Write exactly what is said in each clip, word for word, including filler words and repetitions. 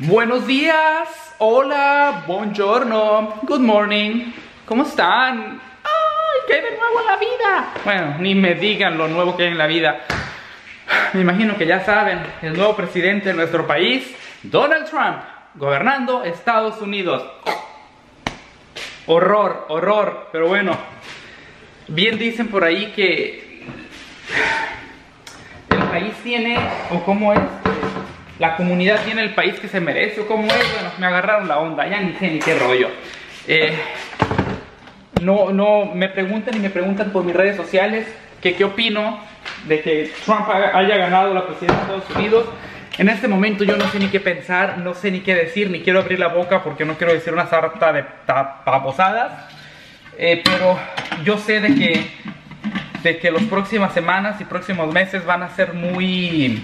Buenos días, hola, buongiorno, good morning, ¿cómo están? ¡Ay, qué de nuevo en la vida! Bueno, ni me digan lo nuevo que hay en la vida. Me imagino que ya saben, el nuevo presidente de nuestro país, Donald Trump, gobernando Estados Unidos. Horror, horror, pero bueno, bien dicen por ahí que el país tiene, o cómo es, la comunidad tiene el país que se merece, o como es. Bueno, me agarraron la onda, ya ni sé ni qué rollo. eh, No, no, me preguntan y me preguntan por mis redes sociales que qué opino de que Trump haya ganado la presidencia de Estados Unidos. En este momento yo no sé ni qué pensar, no sé ni qué decir, ni quiero abrir la boca porque no quiero decir una sarta de tapaposadas. eh, Pero yo sé de que, de que las próximas semanas y próximos meses van a ser muy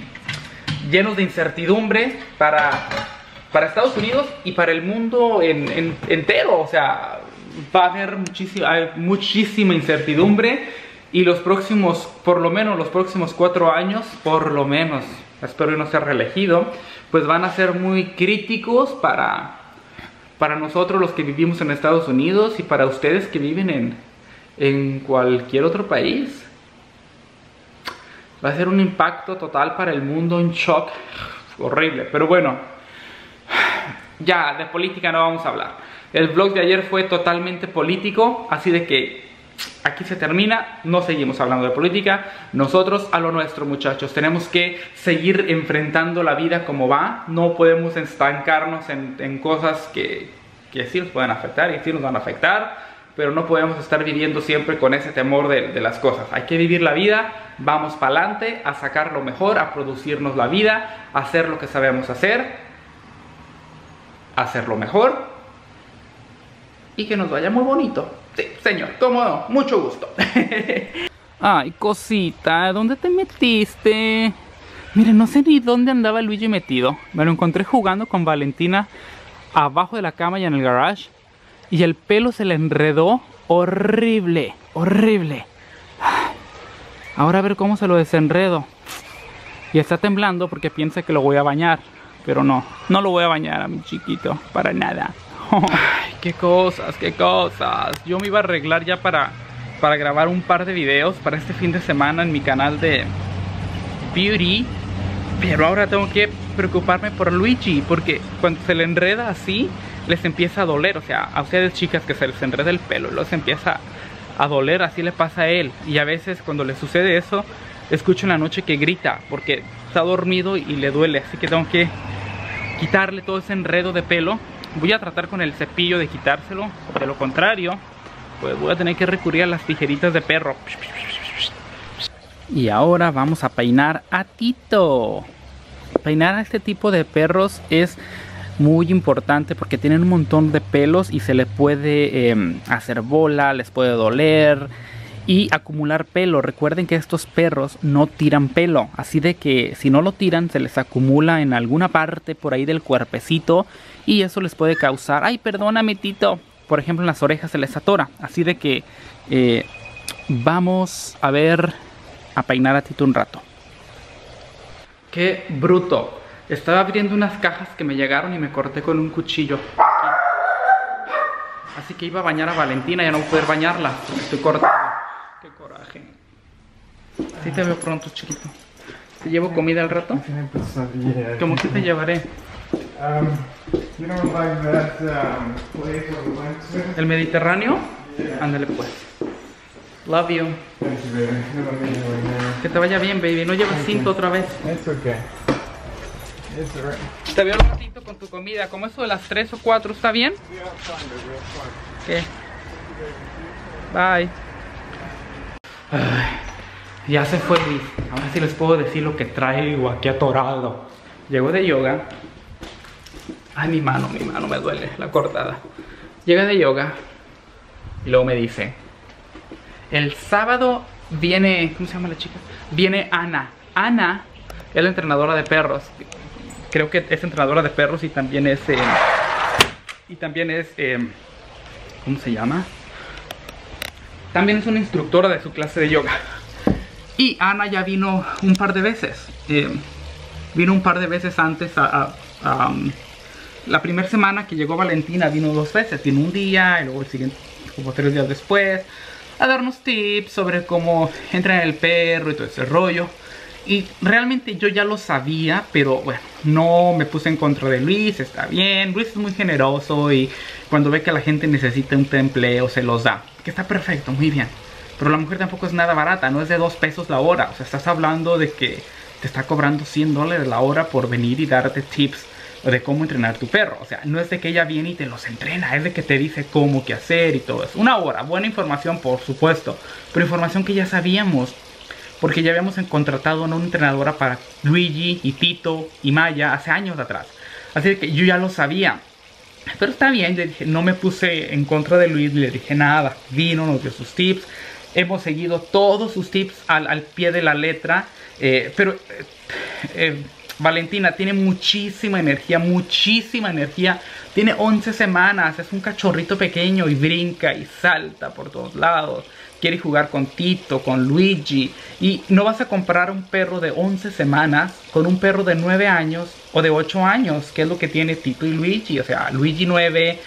llenos de incertidumbre para, para Estados Unidos y para el mundo en, en, entero. O sea, va a haber muchísima, muchísima incertidumbre, y los próximos, por lo menos los próximos cuatro años, por lo menos, espero no ser reelegido, pues van a ser muy críticos para, para nosotros los que vivimos en Estados Unidos y para ustedes que viven en, en cualquier otro país. Va a ser un impacto total para el mundo, un shock horrible. Pero bueno, ya de política no vamos a hablar. El vlog de ayer fue totalmente político, así de que aquí se termina. No seguimos hablando de política. Nosotros a lo nuestro, muchachos. Tenemos que seguir enfrentando la vida como va. No podemos estancarnos en, en cosas que, que sí nos pueden afectar y sí nos van a afectar, pero no podemos estar viviendo siempre con ese temor de, de las cosas. Hay que vivir la vida, vamos para adelante, a sacar lo mejor, a producirnos la vida, a hacer lo que sabemos hacer, a hacer lo mejor y que nos vaya muy bonito. Sí, señor, cómodo, mucho gusto. Ay, cosita, ¿dónde te metiste? Miren, no sé ni dónde andaba Luigi metido. Me lo encontré jugando con Valentina abajo de la cama y en el garage. Y el pelo se le enredó horrible, horrible. Ahora a ver cómo se lo desenredo. Y está temblando porque piensa que lo voy a bañar. Pero no, no lo voy a bañar a mi chiquito, para nada. Ay, qué cosas, qué cosas. Yo me iba a arreglar ya para, para grabar un par de videos para este fin de semana en mi canal de Beauty. Pero ahora tengo que preocuparme por Luigi, porque cuando se le enreda así, les empieza a doler. O sea, a ustedes chicas que se les enreda el pelo, los empieza a doler, así le pasa a él. Y a veces cuando le sucede eso, escucho en la noche que grita porque está dormido y le duele. Así que tengo que quitarle todo ese enredo de pelo. Voy a tratar con el cepillo de quitárselo. De lo contrario, pues voy a tener que recurrir a las tijeritas de perro. Y ahora vamos a peinar a Tito. Peinar a este tipo de perros es muy importante porque tienen un montón de pelos y se les puede eh, hacer bola, les puede doler y acumular pelo. Recuerden que estos perros no tiran pelo, así de que si no lo tiran se les acumula en alguna parte por ahí del cuerpecito y eso les puede causar, ay, perdóname Tito, por ejemplo en las orejas se les atora. Así de que eh, vamos a ver, a peinar a Tito un rato. Qué bruto. Estaba abriendo unas cajas que me llegaron y me corté con un cuchillo. Así que iba a bañar a Valentina y ya no voy a poder bañarla. Estoy cortando. Qué coraje. Sí te veo pronto, chiquito. ¿Te llevo comida al rato? ¿Cómo que te llevaré? ¿El Mediterráneo? Ándale pues. Love you. Que te vaya bien, baby. No llevas cinto otra vez. Te veo un ratito con tu comida, como eso de las tres o cuatro, ¿está bien? ¿Qué? Bye. Ay, ya se fue Luis. Ahora sí les puedo decir lo que traigo aquí atorado. Llego de yoga. Ay, mi mano, mi mano me duele, la cortada. Llega de yoga y luego me dice: el sábado viene, ¿cómo se llama la chica? Viene Ana. Ana es la entrenadora de perros. Creo que es entrenadora de perros y también es eh, y también es eh, ¿cómo se llama? También es una instructora de su clase de yoga. Y Ana ya vino un par de veces. Eh, vino un par de veces antes a, a, a, la primera semana que llegó Valentina vino dos veces, vino un día y luego el siguiente, como tres días después, a darnos tips sobre cómo entra en el perro y todo ese rollo. Y realmente yo ya lo sabía, pero bueno, no me puse en contra de Luis, está bien. Luis es muy generoso y cuando ve que la gente necesita un empleo se los da, que está perfecto, muy bien. Pero la mujer tampoco es nada barata, no es de dos pesos la hora. O sea, estás hablando de que te está cobrando cien dólares la hora por venir y darte tips de cómo entrenar tu perro. O sea, no es de que ella viene y te los entrena, es de que te dice cómo, qué hacer y todo eso. Una hora, buena información por supuesto, pero información que ya sabíamos, porque ya habíamos contratado a una entrenadora para Luigi y Tito y Maya hace años atrás. Así que yo ya lo sabía. Pero está bien, le dije, no me puse en contra de Luis, le dije nada. Vino, nos dio sus tips. Hemos seguido todos sus tips al, al pie de la letra. Eh, pero eh, eh, Valentina tiene muchísima energía, muchísima energía. Tiene once semanas, es un cachorrito pequeño y brinca y salta por todos lados. Quiere jugar con Tito, con Luigi. Y no vas a comparar un perro de once semanas con un perro de nueve años o de ocho años, que es lo que tiene Tito y Luigi. O sea, Luigi nueve,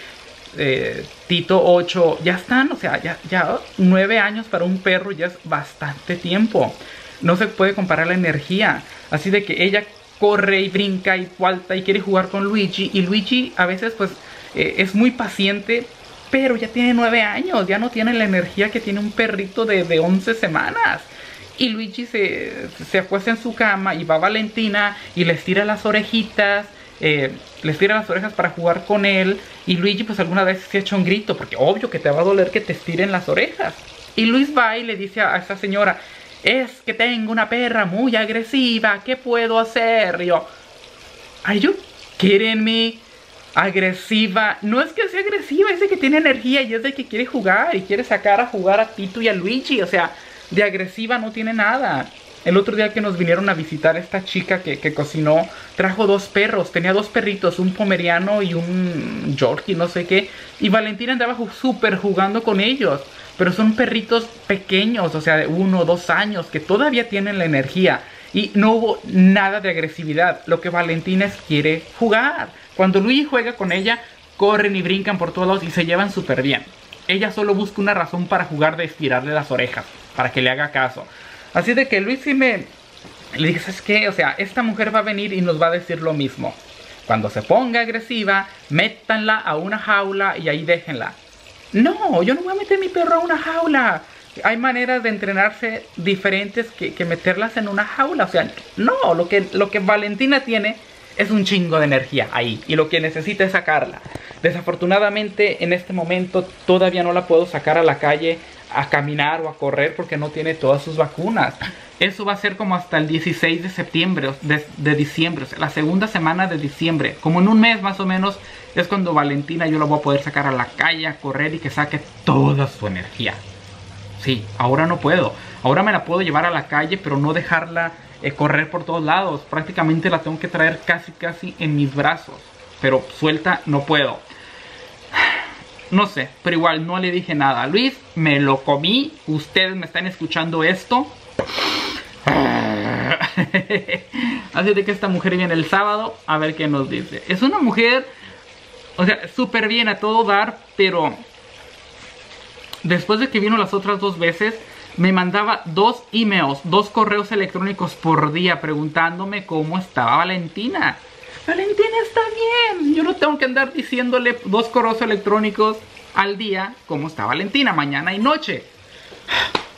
eh, Tito ocho, ya están, o sea, ya, ya nueve años para un perro ya es bastante tiempo. No se puede comparar la energía. Así de que ella corre y brinca y salta y quiere jugar con Luigi. Y Luigi a veces pues eh, es muy paciente, pero ya tiene nueve años, ya no tiene la energía que tiene un perrito de, de once semanas. Y Luigi se, se acuesta en su cama y va a Valentina y les tira las orejitas, eh, les tira las orejas para jugar con él. Y Luigi pues alguna vez se echa un grito, porque obvio que te va a doler que te estiren las orejas. Y Luis va y le dice a, a esta señora, es que tengo una perra muy agresiva, ¿qué puedo hacer? Y yo, ¿are you kidding me? Agresiva, no es que sea agresiva, es de que tiene energía y es de que quiere jugar y quiere sacar a jugar a Tito y a Luigi. O sea, de agresiva no tiene nada. El otro día que nos vinieron a visitar, esta chica que, que cocinó trajo dos perros, tenía dos perritos, un pomeriano y un yorkie, no sé qué, y Valentina andaba súper jugando con ellos, pero son perritos pequeños, o sea, de uno o dos años, que todavía tienen la energía. Y no hubo nada de agresividad. Lo que Valentina es quiere jugar. Cuando Luigi juega con ella, corren y brincan por todos lados y se llevan súper bien. Ella solo busca una razón para jugar de estirarle las orejas, para que le haga caso. Así de que Luis sí me... le dije, ¿sabes qué? O sea, esta mujer va a venir y nos va a decir lo mismo. Cuando se ponga agresiva, métanla a una jaula y ahí déjenla. No, yo no voy a meter a mi perro a una jaula. Hay maneras de entrenarse diferentes que, que meterlas en una jaula. O sea, no, lo que, lo que Valentina tiene es un chingo de energía ahí, y lo que necesita es sacarla. Desafortunadamente en este momento todavía no la puedo sacar a la calle a caminar o a correr, porque no tiene todas sus vacunas. Eso va a ser como hasta el dieciséis de septiembre, de, de diciembre, o sea, la segunda semana de diciembre. Como en un mes más o menos es cuando Valentina yo la voy a poder sacar a la calle a correr y que saque toda su energía. Sí, ahora no puedo. Ahora me la puedo llevar a la calle, pero no dejarla eh, correr por todos lados. Prácticamente la tengo que traer casi casi en mis brazos, pero suelta no puedo. No sé, pero igual no le dije nada a Luis. Me lo comí. Ustedes me están escuchando esto. Así de que esta mujer viene el sábado a ver qué nos dice. Es una mujer, o sea, súper bien a todo dar, pero... después de que vino las otras dos veces, me mandaba dos emails, dos correos electrónicos por día preguntándome cómo estaba Valentina. Valentina está bien. Yo no tengo que andar diciéndole dos correos electrónicos al día cómo está Valentina, mañana y noche.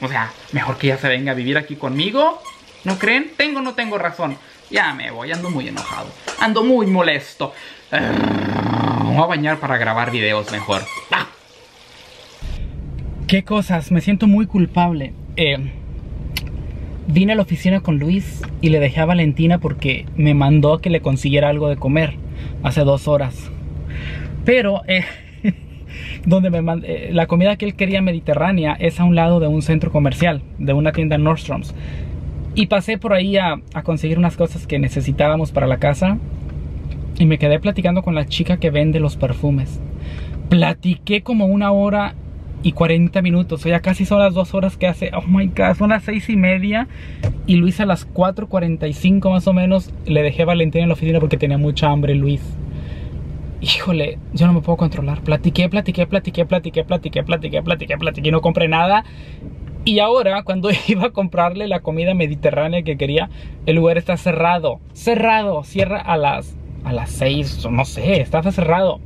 O sea, mejor que ella se venga a vivir aquí conmigo. ¿No creen? ¿Tengo o no tengo razón? Ya me voy, ando muy enojado. Ando muy molesto. Me voy a bañar para grabar videos mejor. ¡Ah! ¿Qué cosas? Me siento muy culpable. Eh, vine a la oficina con Luis y le dejé a Valentina porque me mandó que le consiguiera algo de comer hace dos horas. Pero eh, donde me mand eh, la comida que él quería mediterránea es a un lado de un centro comercial, de una tienda Nordstrom. Y pasé por ahí a, a conseguir unas cosas que necesitábamos para la casa. Y me quedé platicando con la chica que vende los perfumes. Platiqué como una hora y cuarenta minutos, o ya casi son las dos horas que hace. Oh my god, son las seis y media. Y Luis a las cuatro cuarenta y cinco más o menos le dejé a Valentina en la oficina porque tenía mucha hambre Luis. híjole, yo no me puedo controlar. Platiqué, platiqué, platiqué, platiqué, platiqué, platiqué, platiqué, platiqué, no compré nada. Y ahora, cuando iba a comprarle la comida mediterránea que quería, el lugar está cerrado. Cerrado. Cierra a las, a las seis, no sé, está cerrado.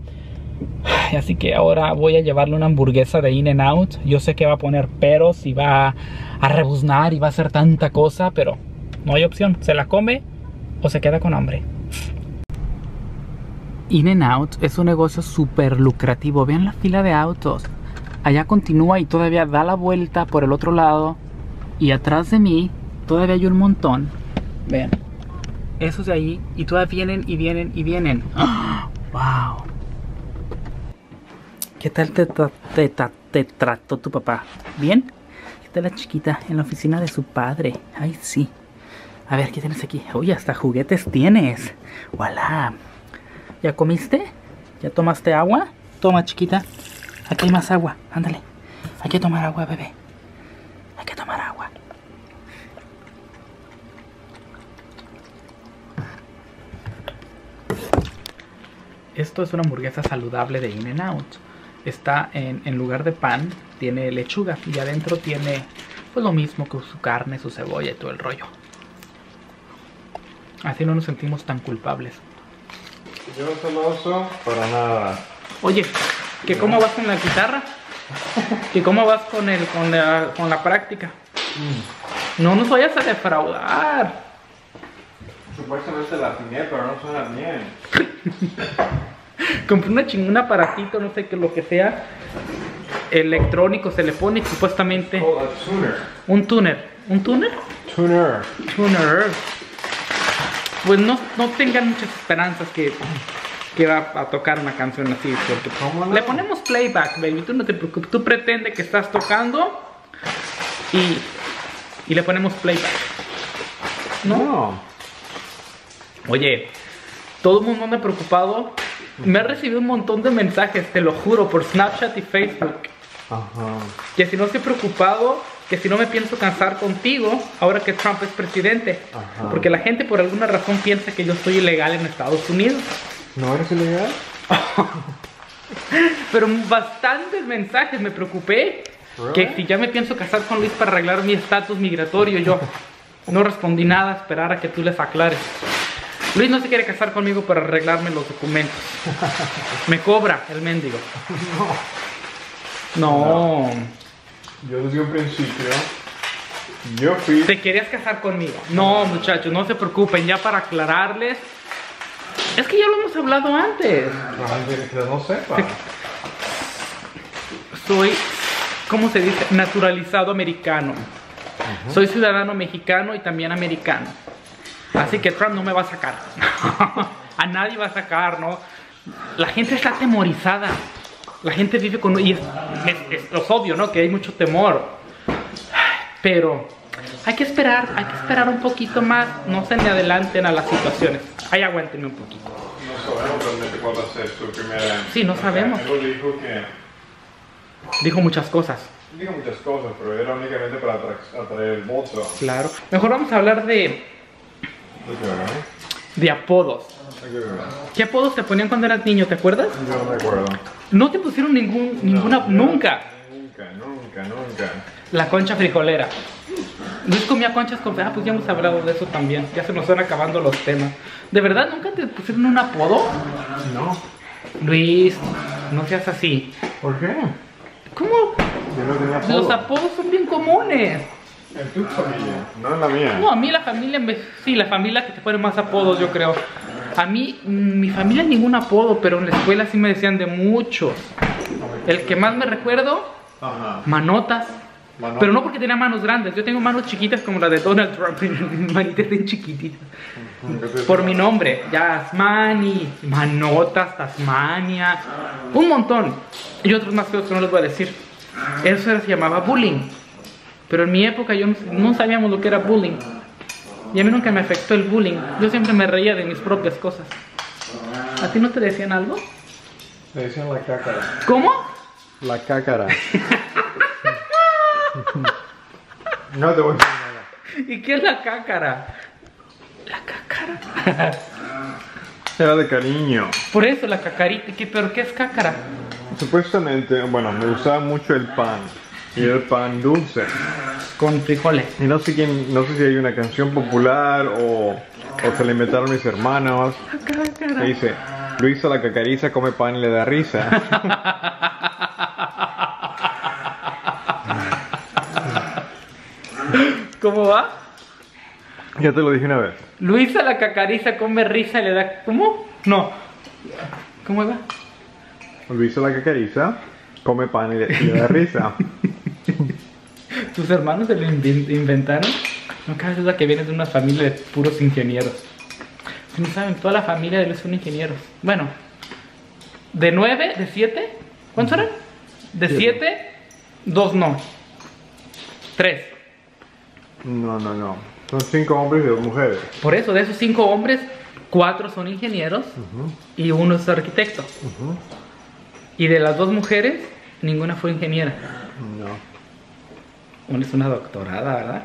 Así que ahora voy a llevarle una hamburguesa de In and Out. Yo sé que va a poner peros y va a, a rebuznar y va a hacer tanta cosa, pero no hay opción. Se la come o se queda con hambre. In and Out es un negocio súper lucrativo. Vean la fila de autos. Allá continúa y todavía da la vuelta por el otro lado. Y atrás de mí todavía hay un montón. Vean. Esos de ahí. Y todavía vienen y vienen y vienen. ¡Oh! ¡Wow! ¿Qué tal te, tra te, tra te trató tu papá? ¿Bien? ¿Qué tal la chiquita en la oficina de su padre? ¡Ay, sí! A ver, ¿qué tienes aquí? ¡Uy, hasta juguetes tienes! ¡Voilá! ¿Ya comiste? ¿Ya tomaste agua? Toma, chiquita. Aquí hay más agua, ándale. Hay que tomar agua, bebé. Hay que tomar agua. Esto es una hamburguesa saludable de In and Out. Está en, en lugar de pan, tiene lechuga. Y adentro tiene pues lo mismo que su carne, su cebolla y todo el rollo. Así no nos sentimos tan culpables. Yo no solo uso para nada. Oye, ¿que cómo vas con la guitarra? ¿Que cómo vas con el con la, con la práctica? Mm. No nos vayas a defraudar. Supuestamente la afiné, pero no suena bien. Compré una chingona aparatito, no sé qué lo que sea. Electrónico, se le pone supuestamente. Oh, a tuner. Un tuner. ¿Un tuner? Tuner. Tuner. Pues no, no tengan muchas esperanzas que... que va a tocar una canción así, porque no? Le ponemos playback, baby, tú no te preocupes, tú pretende que estás tocando y, y le ponemos playback. ¿No? No. Oye, todo el mundo anda preocupado. Me ha recibido un montón de mensajes, te lo juro, por Snapchat y Facebook. Ajá. Que si no estoy preocupado, que si no me pienso casar contigo ahora que Trump es presidente. Ajá. Porque la gente por alguna razón piensa que yo soy ilegal en Estados Unidos. ¿No eres ilegal? Pero bastantes mensajes, me preocupé. ¿Really? Que si ya me pienso casar con Luis para arreglar mi estatus migratorio, yo no respondí nada, esperar a que tú les aclares. Luis no se quiere casar conmigo para arreglarme los documentos. Me cobra el mendigo. No. No. Yo desde un principio... Yo fui... ¿Te querías casar conmigo? No, muchachos, no se preocupen, ya para aclararles... Es que ya lo hemos hablado antes. No, no sepa. Soy, ¿cómo se dice? Naturalizado americano. Uh -huh. Soy ciudadano mexicano y también americano. Así que Trump no me va a sacar. A nadie va a sacar, ¿no? La gente está atemorizada. La gente vive con... Y es, es, es, es obvio, ¿no? Que hay mucho temor. Pero hay que esperar, hay que esperar un poquito más. No se me adelanten a las situaciones. Ahí aguántenme un poquito. No sabemos realmente cuál va a ser su primera... Sí, no sabemos. Dijo que... Dijo muchas cosas. Dijo muchas cosas, pero era únicamente para atraer el voto. Claro. Mejor vamos a hablar de... De apodos. ¿Qué apodos te ponían cuando eras niño? ¿Te acuerdas? Yo no me acuerdo. ¿No te pusieron ningún... ninguna... No, nunca? Nunca, nunca, nunca. La concha frijolera. Luis comía conchas con... Ah, pues ya hemos hablado de eso también. Ya se nos están acabando los temas. ¿De verdad nunca te pusieron un apodo? No. Luis, no seas así. ¿Por qué? ¿Cómo? Yo no tenía apodo. Los apodos son bien comunes. En tu familia, no en la mía. No, a mí la familia... Me... Sí, la familia que te pone más apodos, yo creo. A mí, mi familia ningún apodo, pero en la escuela sí me decían de muchos. El que más me recuerdo, ajá. Manotas. Mano. Pero no porque tenía manos grandes, yo tengo manos chiquitas como la de Donald Trump, manitas bien chiquititas. Por mi nombre, Yasmani, Manotas, Tasmania, un montón. Y otros más feos que no les voy a decir. Eso se llamaba bullying. Pero en mi época yo no, no sabíamos lo que era bullying. Y a mí nunca me afectó el bullying, yo siempre me reía de mis propias cosas. ¿A ti no te decían algo? Me decían la cácara. ¿Cómo? La cácara. No te voy a decir nada. ¿Y qué es la cácara? La cácara. Era de cariño. Por eso la cacarita. ¿Qué, pero qué es cácara? Supuestamente, bueno, me gustaba mucho el pan. Y el pan dulce. Con frijoles. Y no sé quién, no sé si hay una canción popular o, o se la inventaron mis hermanos. Que dice, Luisa la Cacarisa come pan y le da risa. ¿Cómo va? Ya te lo dije una vez. Luisa la Cacarisa come risa y le da... ¿Cómo? No. ¿Cómo va? Luisa la Cacarisa come pan y le, y le da risa. ¿Tus hermanos se lo inventaron? No cabe duda que vienes de una familia de puros ingenieros. Si no saben, toda la familia de él son ingenieros. Bueno, de nueve, de siete, ¿cuántos eran? De siete, dos no, tres. No, no, no, son cinco hombres y dos mujeres. Por eso, de esos cinco hombres, cuatro son ingenieros uh-huh. y uno es arquitecto. Uh-huh. Y de las dos mujeres, ninguna fue ingeniera. No. Una es una doctorada, ¿verdad?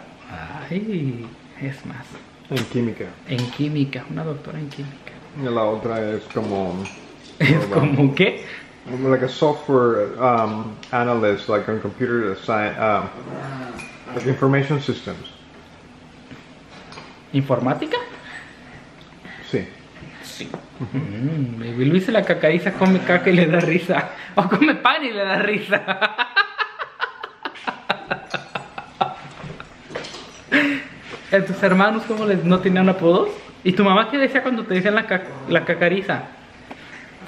Ay, es más. En química. En química, una doctora en química. Y la otra es como... ¿Es como qué? Como like a software um, analyst, like on computer science, uh, like information systems. ¿Informática? Sí. Sí. Mm, baby Luisa la Cacariza come caca y le da risa. O come pan y le da risa. ¿A tus hermanos cómo les no tenían apodos? ¿Y tu mamá qué decía cuando te decían la, ca la Cacariza?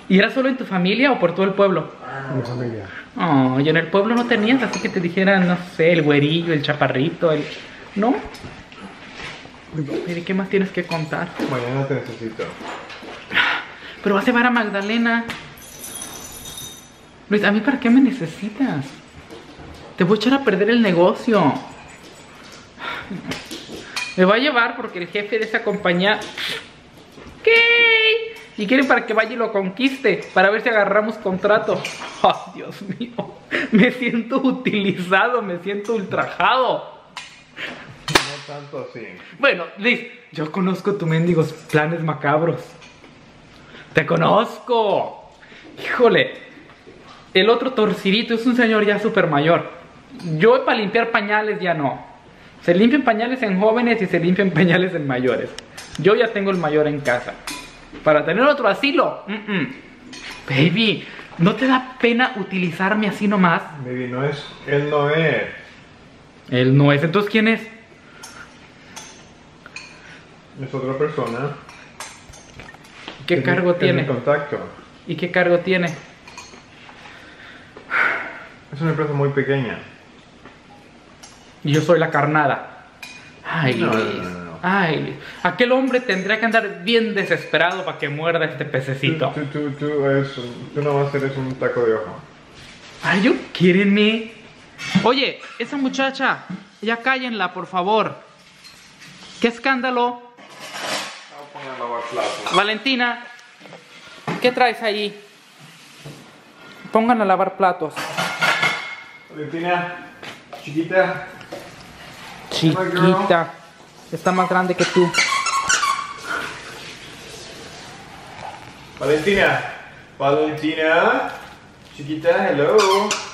¿Y era solo en tu familia o por todo el pueblo? En mi familia. Oh, y en el pueblo no tenías así que te dijeran, no sé, el güerillo, el chaparrito, el... ¿No? ¿Y qué más tienes que contar? Mañana te necesito. Pero vas a llevar a Magdalena. Luis, ¿a mí para qué me necesitas? Te voy a echar a perder el negocio. Me va a llevar porque el jefe de esa compañía... ¿Qué? Y quieren para que vaya y lo conquiste, para ver si agarramos contrato. ¡Oh, Dios mío! Me siento utilizado, me siento ultrajado. No tanto así. Bueno, Liz, yo conozco tus mendigos planes macabros. ¡Te conozco! ¡Híjole! El otro torcidito es un señor ya súper mayor. Yo para limpiar pañales ya no. Se limpian pañales en jóvenes y se limpian pañales en mayores. Yo ya tengo el mayor en casa. Para tener otro asilo. Mm -mm. Baby, ¿no te da pena utilizarme así nomás? Baby, no es. Él no es. Él no es. Entonces, ¿quién es? Es otra persona. ¿Qué es cargo mi, tiene? Es mi contacto. ¿Y qué cargo tiene? Es una empresa muy pequeña. Y yo soy la carnada. Ay, no, Luis. No, no, no. Ay, Luis. Aquel hombre tendría que andar bien desesperado para que muerda este pececito. Tú, tú, tú, tú, eres, tú nomás eres un taco de ojo. Ay, you kidding me? Oye, esa muchacha, ya cállenla, por favor. ¿Qué escándalo? Voy a lavar platos. Valentina, ¿qué traes ahí? Pongan a lavar platos. Valentina, chiquita. Chiquita, está más grande que tú. Valentina, Valentina, chiquita, hello.